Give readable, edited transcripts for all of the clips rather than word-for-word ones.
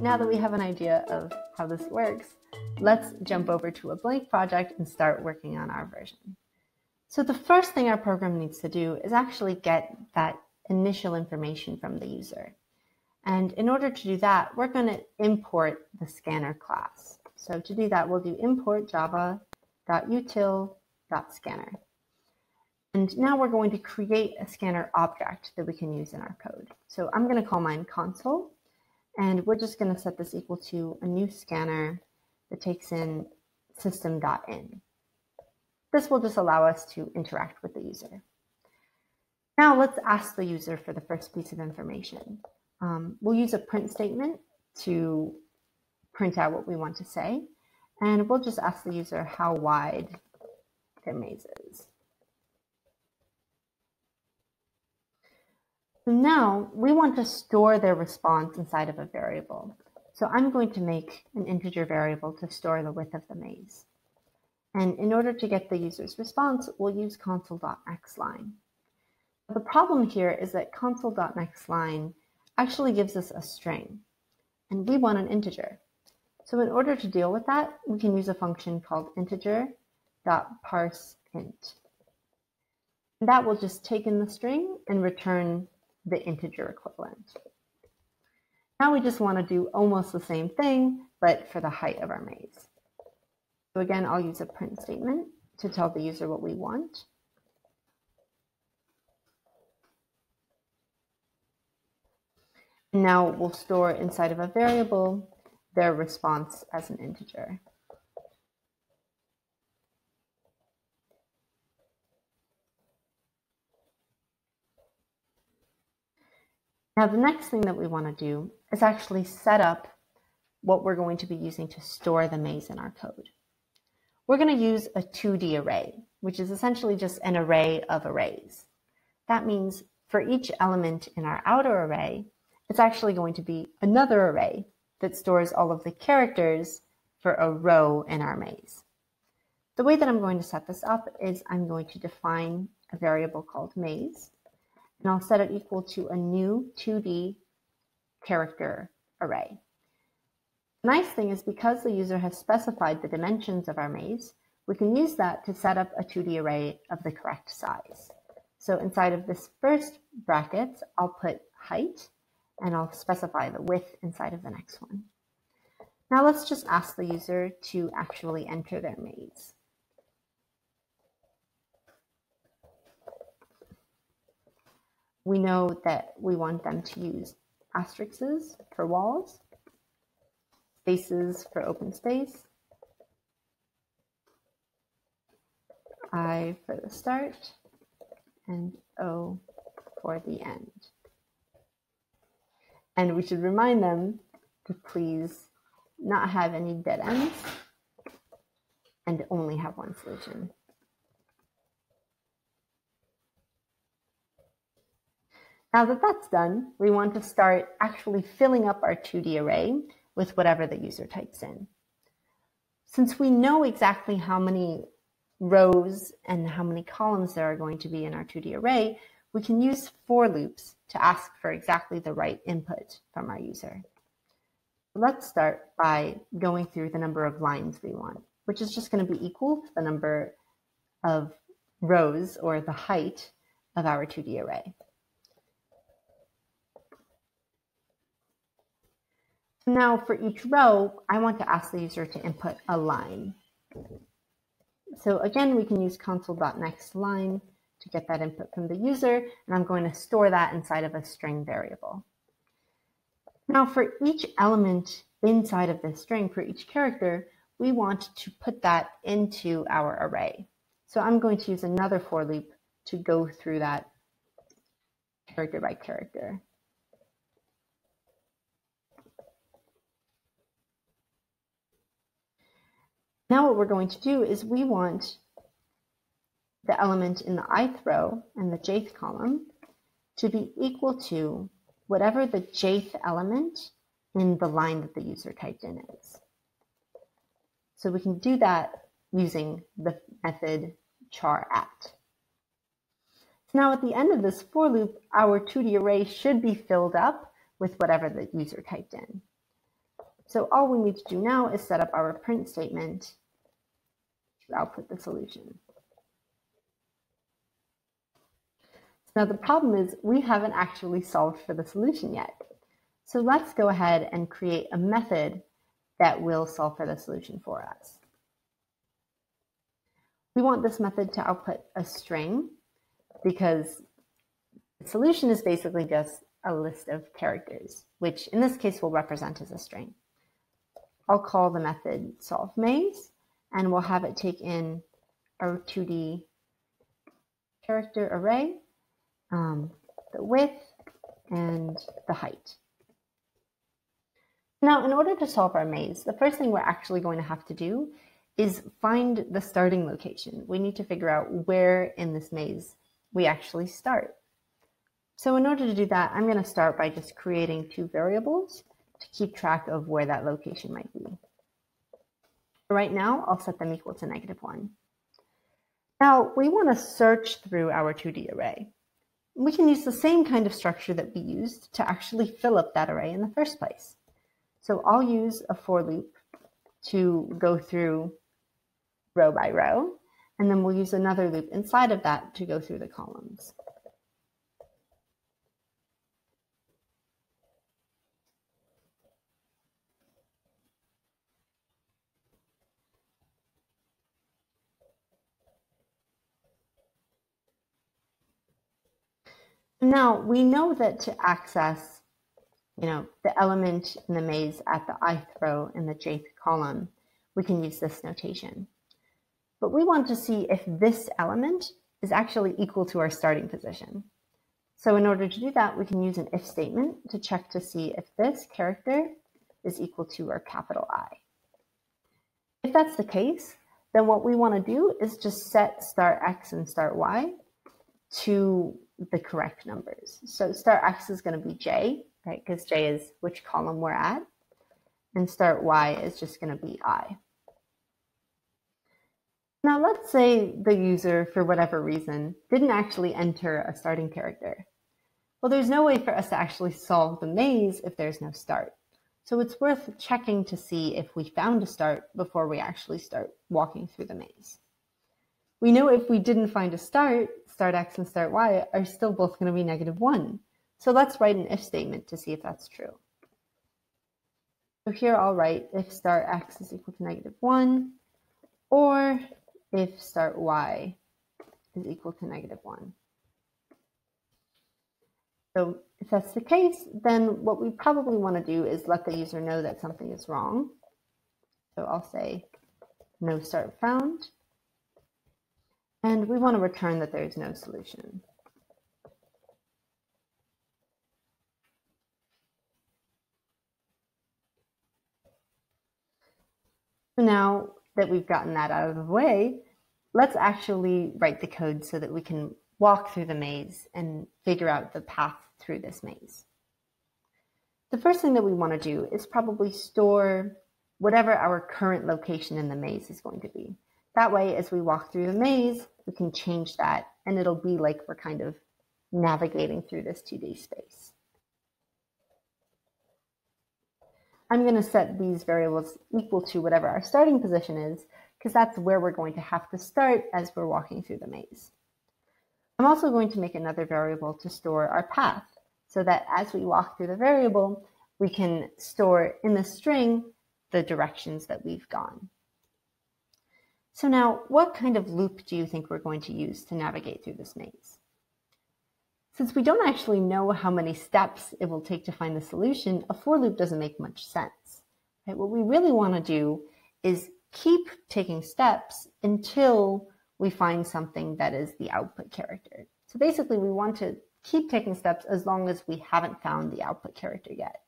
now that we have an idea of how this works, let's jump over to a blank project and start working on our version. So the first thing our program needs to do is actually get that initial information from the user. And in order to do that, we're going to import the scanner class. So to do that, we'll do import java.util.scanner. And now we're going to create a scanner object that we can use in our code. So I'm going to call mine console, and we're just going to set this equal to a new scanner that takes in system.in. This will just allow us to interact with the user. Now let's ask the user for the first piece of information. We'll use a print statement to print out what we want to say, and we'll just ask the user how wide their maze is. So now we want to store their response inside of a variable. So I'm going to make an integer variable to store the width of the maze. And in order to get the user's response, we'll use console.nextLine. The problem here is that console.nextLine actually gives us a string, and we want an integer. So in order to deal with that, we can use a function called integer.parseInt. That will just take in the string and return the integer equivalent. Now we just want to do almost the same thing, but for the height of our maze. So again, I'll use a print statement to tell the user what we want. Now we'll store inside of a variable their response as an integer. Now the next thing that we want to do is actually set up what we're going to be using to store the maze in our code. We're going to use a 2D array, which is essentially just an array of arrays. That means for each element in our outer array, it's actually going to be another array that stores all of the characters for a row in our maze. The way that I'm going to set this up is I'm going to define a variable called maze, and I'll set it equal to a new 2D character array. The nice thing is because the user has specified the dimensions of our maze, we can use that to set up a 2D array of the correct size. So inside of this first bracket, I'll put height, and I'll specify the width inside of the next one. Now let's just ask the user to actually enter their maze. We know that we want them to use asterisks for walls, spaces for open space, I for the start, and O for the end. And we should remind them to please not have any dead ends and only have one solution. Now that that's done, we want to start actually filling up our 2D array with whatever the user types in. Since we know exactly how many rows and how many columns there are going to be in our 2D array, we can use for loops to ask for exactly the right input from our user. Let's start by going through the number of lines we want, which is just going to be equal to the number of rows or the height of our 2D array. Now for each row, I want to ask the user to input a line. So again, we can use console.nextLine to get that input from the user, and I'm going to store that inside of a string variable. Now for each element inside of this string, for each character, we want to put that into our array. So I'm going to use another for loop to go through that character by character. Now what we're going to do is we want the element in the ith row and the jth column to be equal to whatever the jth element in the line that the user typed in is. So we can do that using the method char at. So now at the end of this for loop, our 2D array should be filled up with whatever the user typed in. So all we need to do now is set up our print statement to output the solution. Now the problem is we haven't actually solved for the solution yet. So let's go ahead and create a method that will solve for the solution for us. We want this method to output a string because the solution is basically just a list of characters, which in this case will represent as a string. I'll call the method solveMaze, and we'll have it take in a 2D character array, the width and the height. Now, in order to solve our maze, the first thing we're actually going to have to do is find the starting location. We need to figure out where in this maze we actually start. So in order to do that, I'm going to start by just creating two variables to keep track of where that location might be. Right now, I'll set them equal to -1. Now, we want to search through our 2D array. We can use the same kind of structure that we used to actually fill up that array in the first place. So I'll use a for loop to go through row by row, and then we'll use another loop inside of that to go through the columns. Now, we know that to access, the element in the maze at the ith row and the jth column, we can use this notation. But we want to see if this element is actually equal to our starting position. So in order to do that, we can use an if statement to check to see if this character is equal to our capital I. If that's the case, then what we want to do is just set star x and star y to the correct numbers. So star x is going to be j, right? Because j is which column we're at, and star y is just going to be I. Now let's say the user, for whatever reason, didn't actually enter a starting character. Well, there's no way for us to actually solve the maze if there's no start. So it's worth checking to see if we found a start before we actually start walking through the maze. We know if we didn't find a start, start x and start y are still both going to be -1. So let's write an if statement to see if that's true. So here I'll write if star x is equal to -1, or if star y is equal to -1. So if that's the case, then what we probably want to do is let the user know that something is wrong. So I'll say no start found. And we want to return that there is no solution. So now that we've gotten that out of the way, let's actually write the code so that we can walk through the maze and figure out the path through this maze. The first thing that we want to do is probably store whatever our current location in the maze is going to be. That way, as we walk through the maze, we can change that, and it'll be like we're kind of navigating through this 2D space. I'm going to set these variables equal to whatever our starting position is, because that's where we're going to have to start as we're walking through the maze. I'm also going to make another variable to store our path, so that as we walk through the variable, we can store in the string the directions that we've gone. So now, what kind of loop do you think we're going to use to navigate through this maze? Since we don't actually know how many steps it will take to find the solution, a for loop doesn't make much sense. Right? What we really want to do is keep taking steps until we find something that is the output character. So basically, we want to keep taking steps as long as we haven't found the output character yet.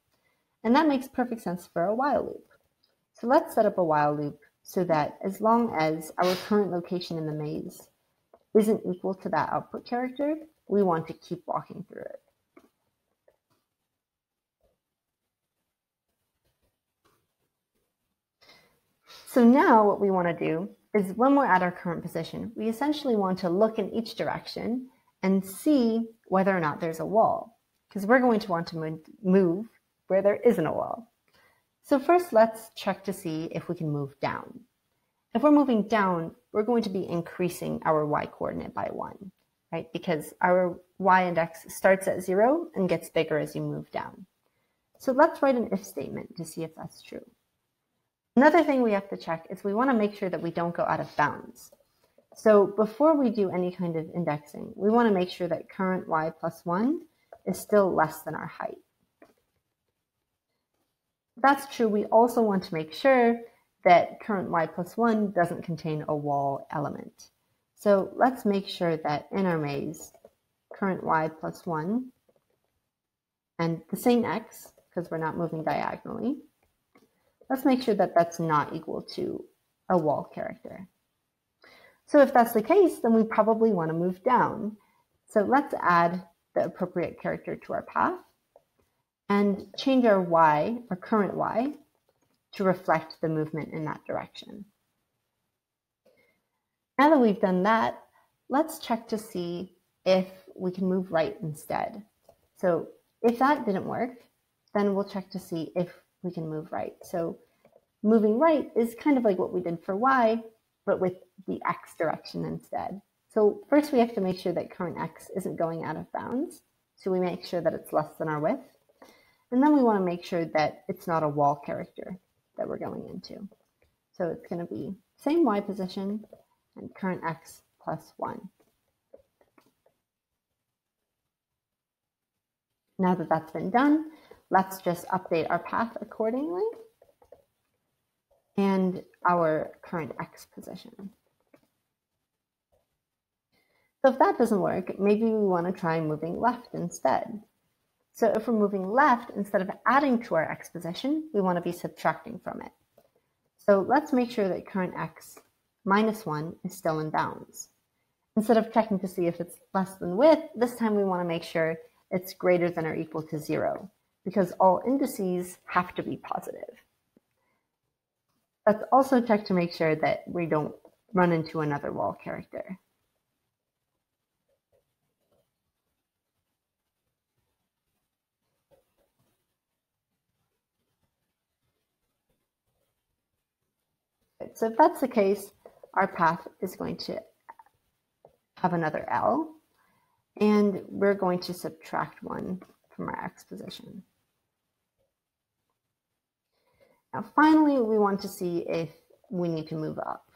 And that makes perfect sense for a while loop. So let's set up a while loop so that as long as our current location in the maze isn't equal to that output character, we want to keep walking through it. So now what we want to do is when we're at our current position, we essentially want to look in each direction and see whether or not there's a wall, because we're going to want to move where there isn't a wall. So first, let's check to see if we can move down. If we're moving down, we're going to be increasing our y coordinate by 1, right? Because our y index starts at 0 and gets bigger as you move down. So let's write an if statement to see if that's true. Another thing we have to check is we want to make sure that we don't go out of bounds. So before we do any kind of indexing, we want to make sure that current y plus 1 is still less than our height. If that's true, we also want to make sure that current y plus 1 doesn't contain a wall element. So let's make sure that in our maze, current y plus 1 and the same x, because we're not moving diagonally, let's make sure that that's not equal to a wall character. So if that's the case, then we probably want to move down. So let's add the appropriate character to our path and change our y, our current y, to reflect the movement in that direction. Now that we've done that, let's check to see if we can move right instead. So if that didn't work, then we'll check to see if we can move right. So moving right is kind of like what we did for y, but with the x direction instead. So first we have to make sure that current x isn't going out of bounds. So we make sure that it's less than our width. And then we want to make sure that it's not a wall character that we're going into. So it's going to be same y position and current x plus 1. Now that that's been done, let's just update our path accordingly and our current x position. So if that doesn't work, maybe we want to try moving left instead. So if we're moving left, instead of adding to our x position, we want to be subtracting from it. So let's make sure that current x minus 1 is still in bounds. Instead of checking to see if it's less than width, this time we want to make sure it's greater than or equal to 0, because all indices have to be positive. Let's also check to make sure that we don't run into another wall character. So if that's the case, our path is going to have another L, and we're going to subtract 1 from our x position. Now, finally, we want to see if we need to move up.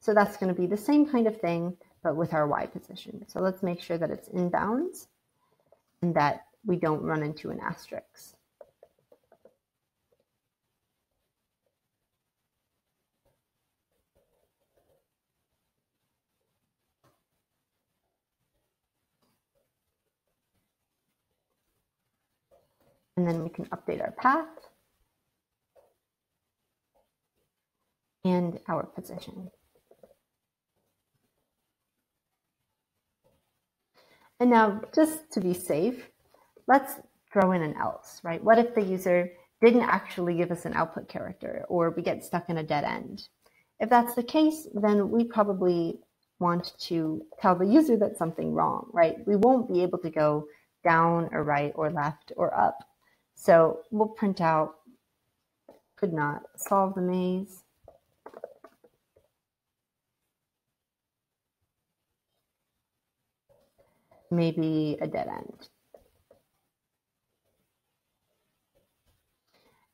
So that's going to be the same kind of thing, but with our y position. So let's make sure that it's in bounds and that we don't run into an asterisk. And then we can update our path and our position. And now, just to be safe, let's throw in an else, right? What if the user didn't actually give us an output character, or we get stuck in a dead end? If that's the case, then we probably want to tell the user that something's wrong, right? We won't be able to go down or right or left or up. So we'll print out, could not solve the maze. Maybe a dead end.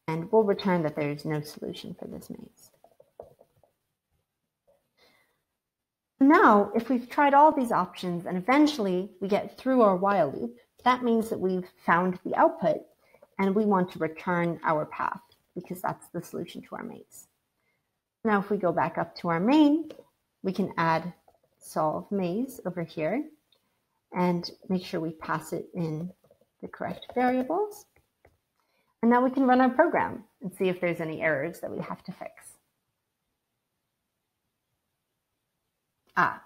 And we'll return that there's no solution for this maze. Now, if we've tried all these options and eventually we get through our while loop, that means that we've found the output. And we want to return our path because that's the solution to our maze. Now, if we go back up to our main, we can add solve maze over here and make sure we pass it in the correct variables. And now we can run our program and see if there's any errors that we have to fix. Ah,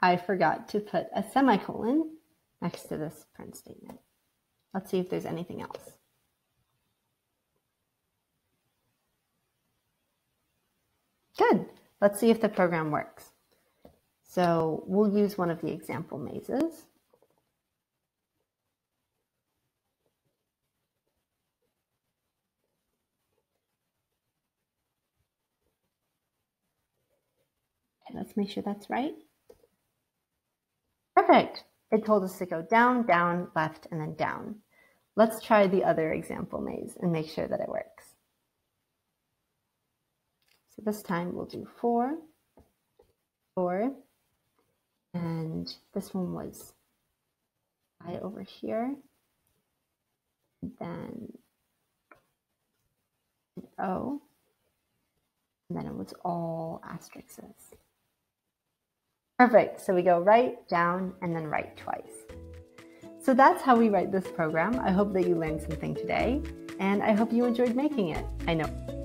I forgot to put a semicolon next to this print statement. Let's see if there's anything else. Good. Let's see if the program works. So we'll use one of the example mazes. Okay, let's make sure that's right. Perfect. It told us to go down, down, left, and then down. Let's try the other example maze and make sure that it works. So this time we'll do 4, 4, and this one was I over here, and then an O, and then it was all asterisks. Perfect. So we go right, down, and then right twice. So that's how we write this program. I hope that you learned something today, and I hope you enjoyed making it. I know.